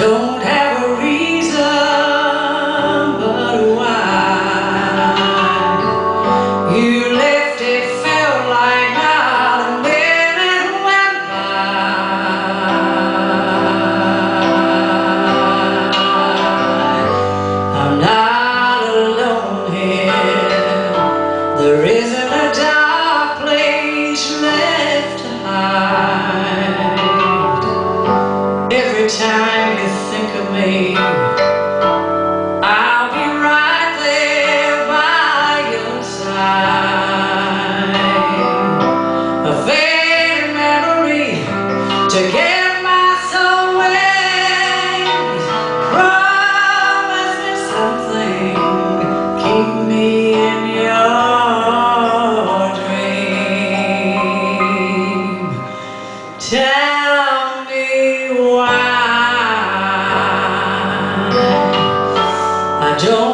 don't have a reason but why you left. It felt like not a minute went by. I'm not alone here, there isn't a dark place left to hide. Every time me, I'll be right there by your side. A faded memory to get my soul away. Promise me something, keep me in your dream. Tell me why. I don't